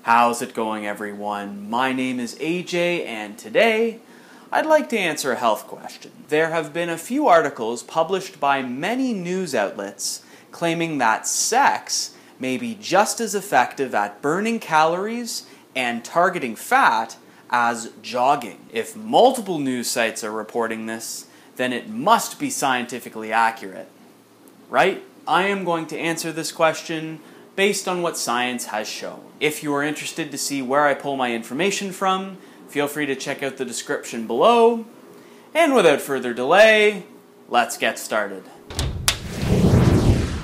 How's it going, everyone? My name is AJ, and today I'd like to answer a health question. There have been a few articles published by many news outlets claiming that sex may be just as effective at burning calories and targeting fat as jogging. If multiple news sites are reporting this, then it must be scientifically accurate, right? I am going to answer this question based on what science has shown. If you are interested to see where I pull my information from, feel free to check out the description below. And without further delay, let's get started.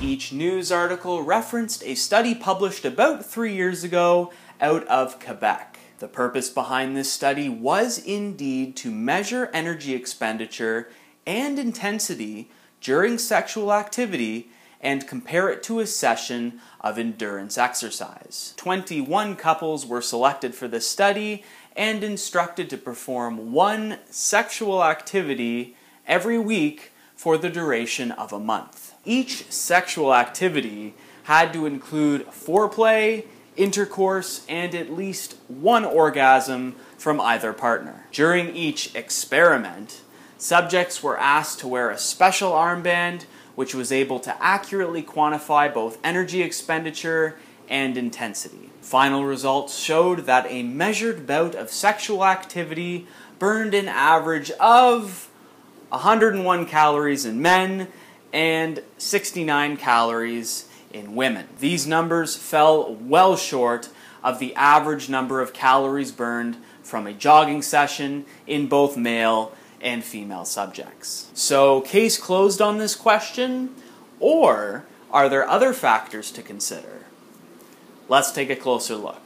Each news article referenced a study published about 3 years ago out of Quebec. The purpose behind this study was indeed to measure energy expenditure and intensity during sexual activity and compare it to a session of endurance exercise. 21 couples were selected for this study and instructed to perform one sexual activity every week for the duration of a month. Each sexual activity had to include foreplay, intercourse, and at least one orgasm from either partner. During each experiment, subjects were asked to wear a special armband which was able to accurately quantify both energy expenditure and intensity. Final results showed that a measured bout of sexual activity burned an average of 101 calories in men and 69 calories in women. These numbers fell well short of the average number of calories burned from a jogging session in both male and female subjects. So, case closed on this question, or are there other factors to consider? Let's take a closer look.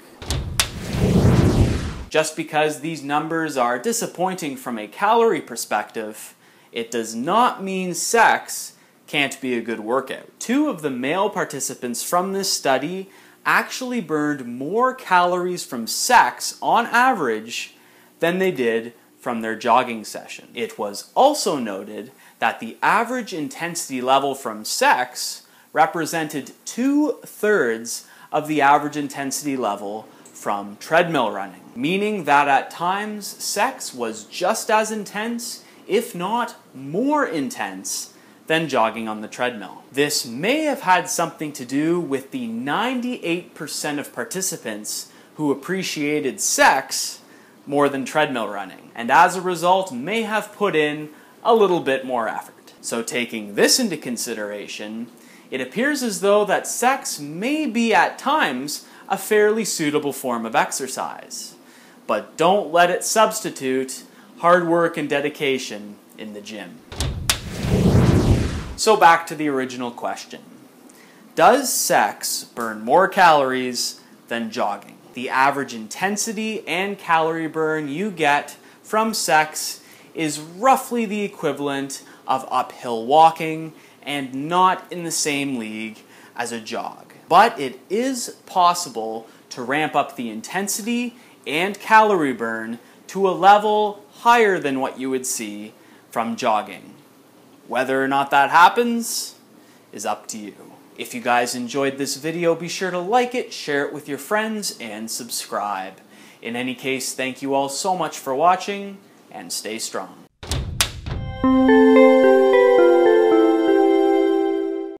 Just because these numbers are disappointing from a calorie perspective, it does not mean sex can't be a good workout. Two of the male participants from this study actually burned more calories from sex on average than they did from their jogging session. It was also noted that the average intensity level from sex represented 2/3 of the average intensity level from treadmill running, meaning that at times sex was just as intense, if not more intense, than jogging on the treadmill. This may have had something to do with the 98% of participants who appreciated sex more than treadmill running, and as a result may have put in a little bit more effort. So taking this into consideration, it appears as though that sex may be at times a fairly suitable form of exercise, but don't let it substitute hard work and dedication in the gym. So back to the original question. Does sex burn more calories than jogging? The average intensity and calorie burn you get from sex is roughly the equivalent of uphill walking and not in the same league as a jog. But it is possible to ramp up the intensity and calorie burn to a level higher than what you would see from jogging. Whether or not that happens is up to you. If you guys enjoyed this video, be sure to like it, share it with your friends, and subscribe. In any case, thank you all so much for watching, and stay strong.